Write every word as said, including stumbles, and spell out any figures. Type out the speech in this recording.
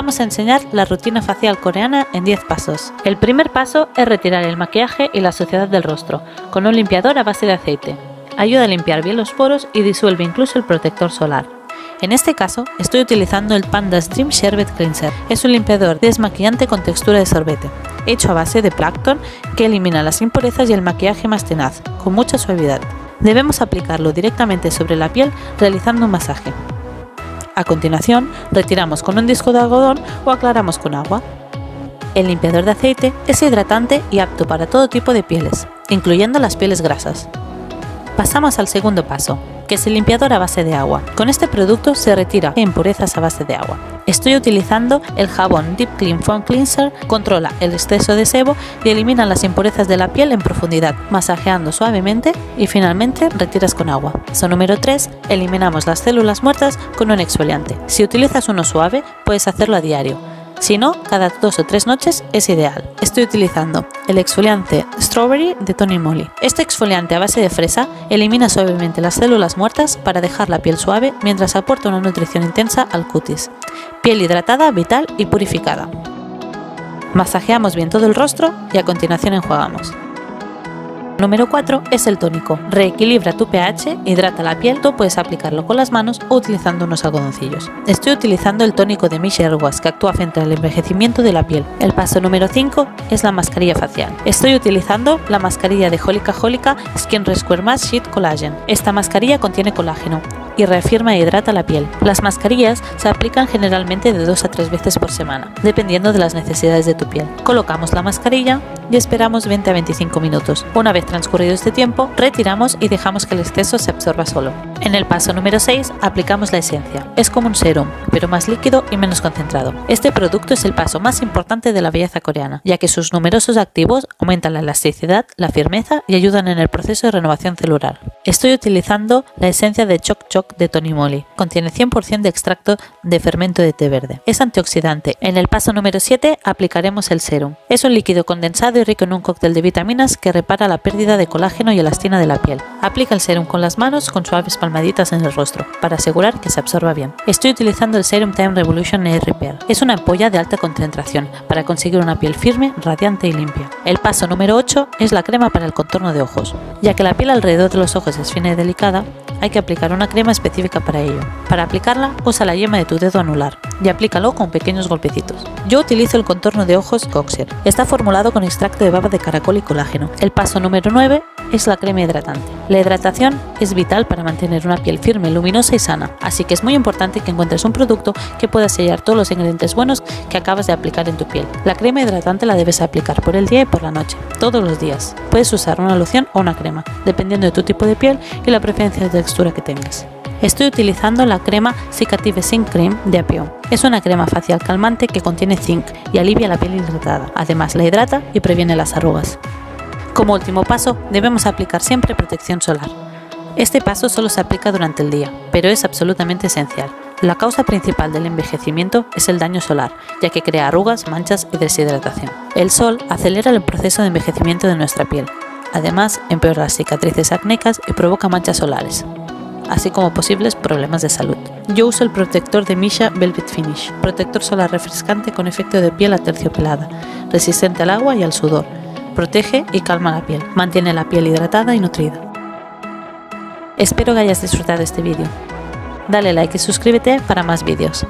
vamos a enseñar la rutina facial coreana en diez pasos. El primer paso es retirar el maquillaje y la suciedad del rostro con un limpiador a base de aceite. Ayuda a limpiar bien los poros y disuelve incluso el protector solar. En este caso estoy utilizando el Panda Stream Sherbet Cleanser. Es un limpiador desmaquillante con textura de sorbete, hecho a base de plancton que elimina las impurezas y el maquillaje más tenaz, con mucha suavidad. Debemos aplicarlo directamente sobre la piel realizando un masaje. A continuación, retiramos con un disco de algodón o aclaramos con agua. El limpiador de aceite es hidratante y apto para todo tipo de pieles, incluyendo las pieles grasas. Pasamos al segundo paso, que es el limpiador a base de agua. Con este producto se retira impurezas a base de agua. Estoy utilizando el jabón Deep Clean Foam Cleanser, controla el exceso de sebo y elimina las impurezas de la piel en profundidad, masajeando suavemente y finalmente retiras con agua. Paso número tres. Eliminamos las células muertas con un exfoliante. Si utilizas uno suave, puedes hacerlo a diario. Si no, cada dos o tres noches es ideal. Estoy utilizando el exfoliante Strawberry de Tony Moly. Este exfoliante a base de fresa elimina suavemente las células muertas para dejar la piel suave mientras aporta una nutrición intensa al cutis. Piel hidratada, vital y purificada. Masajeamos bien todo el rostro y a continuación enjuagamos. Número cuatro es el tónico. Reequilibra tu pH, hidrata la piel. Tú puedes aplicarlo con las manos o utilizando unos algodoncillos. Estoy utilizando el tónico de Michelle Wass, que actúa frente al envejecimiento de la piel. El paso número cinco es la mascarilla facial. Estoy utilizando la mascarilla de Holika Holika Skin Rescue Mask Sheet Collagen. Esta mascarilla contiene colágeno y reafirma e hidrata la piel. Las mascarillas se aplican generalmente de dos a tres veces por semana, dependiendo de las necesidades de tu piel. Colocamos la mascarilla y esperamos veinte a veinticinco minutos. Una vez transcurrido este tiempo, retiramos y dejamos que el exceso se absorba solo. En el paso número seis, aplicamos la esencia. Es como un serum, pero más líquido y menos concentrado. Este producto es el paso más importante de la belleza coreana, ya que sus numerosos activos aumentan la elasticidad, la firmeza y ayudan en el proceso de renovación celular. Estoy utilizando la esencia de Choc Choc de Tony Moly. Contiene cien por ciento de extracto de fermento de té verde. Es antioxidante. En el paso número siete aplicaremos el serum. Es un líquido condensado y rico en un cóctel de vitaminas que repara la pérdida de colágeno y elastina de la piel. Aplica el serum con las manos con suaves palmaditas en el rostro para asegurar que se absorba bien. Estoy utilizando el Serum Time Revolution Air Repair. Es una ampolla de alta concentración para conseguir una piel firme, radiante y limpia. El paso número ocho es la crema para el contorno de ojos. Ya que la piel alrededor de los ojos es fina y delicada, hay que aplicar una crema específica para ello. Para aplicarla, usa la yema de tu dedo anular y aplícalo con pequeños golpecitos. Yo utilizo el contorno de ojos Coxier. Está formulado con extracto de baba de caracol y colágeno. El paso número nueve es la crema hidratante. La hidratación es vital para mantener una piel firme, luminosa y sana, así que es muy importante que encuentres un producto que pueda sellar todos los ingredientes buenos que acabas de aplicar en tu piel. La crema hidratante la debes aplicar por el día y por la noche, todos los días. Puedes usar una loción o una crema, dependiendo de tu tipo de piel y la preferencia de textura que tengas. Estoy utilizando la crema Cicative Zinc Cream de Apion. Es una crema facial calmante que contiene zinc y alivia la piel hidratada. Además, la hidrata y previene las arrugas. Como último paso, debemos aplicar siempre protección solar. Este paso solo se aplica durante el día, pero es absolutamente esencial. La causa principal del envejecimiento es el daño solar, ya que crea arrugas, manchas y deshidratación. El sol acelera el proceso de envejecimiento de nuestra piel. Además, empeora las cicatrices acnéicas y provoca manchas solares, así como posibles problemas de salud. Yo uso el protector de Misha Velvet Finish, protector solar refrescante con efecto de piel aterciopelada, resistente al agua y al sudor, protege y calma la piel, mantiene la piel hidratada y nutrida. Espero que hayas disfrutado este vídeo. Dale like y suscríbete para más vídeos.